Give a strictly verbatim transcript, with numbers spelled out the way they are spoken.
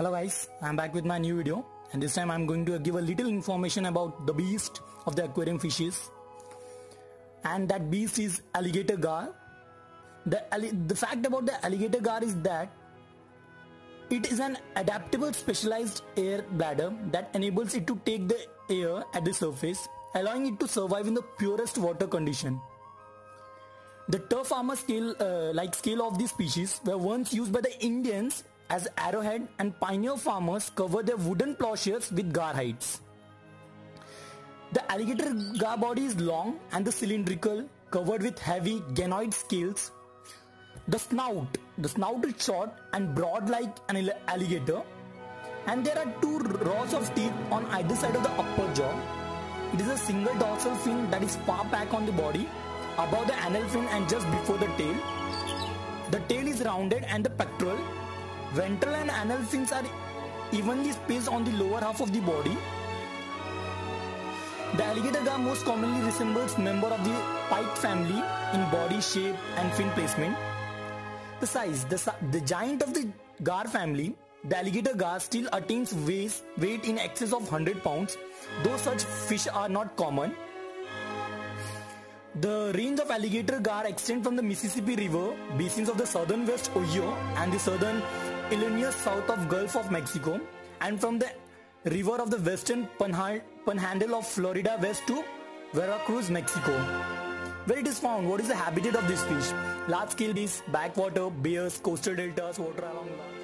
Hello guys, I'm back with my new video, and this time I'm going to give a little information about the beast of the aquarium fishes, and that beast is alligator gar. The, the fact about the alligator gar is that it is an adaptable specialized air bladder that enables it to take the air at the surface, allowing it to survive in the purest water condition. The turf armor scale, uh, like scale of this species were once used by the Indians as arrowhead, and pioneer farmers cover their wooden plowshares with gar hides. The alligator gar body is long and the cylindrical, covered with heavy ganoid scales. The snout, the snout is short and broad like an alligator, and there are two rows of teeth on either side of the upper jaw. It is a single dorsal fin that is far back on the body, above the anal fin and just before the tail. The tail is rounded and the pectoral, ventral and anal fins are evenly spaced on the lower half of the body. The alligator gar most commonly resembles member of the pike family in body shape and fin placement. The size, the, the giant of the gar family, the alligator gar still attains weight, weight in excess of one hundred pounds, though such fish are not common. The range of alligator gar extends from the Mississippi River basins of the southern West Ohio and the southern Illinois south of Gulf of Mexico, and from the river of the western panhandle of Florida west to Veracruz, Mexico, where it is found. What is the habitat of this fish? Large scale beaches, backwater, bayous, coastal deltas, water along the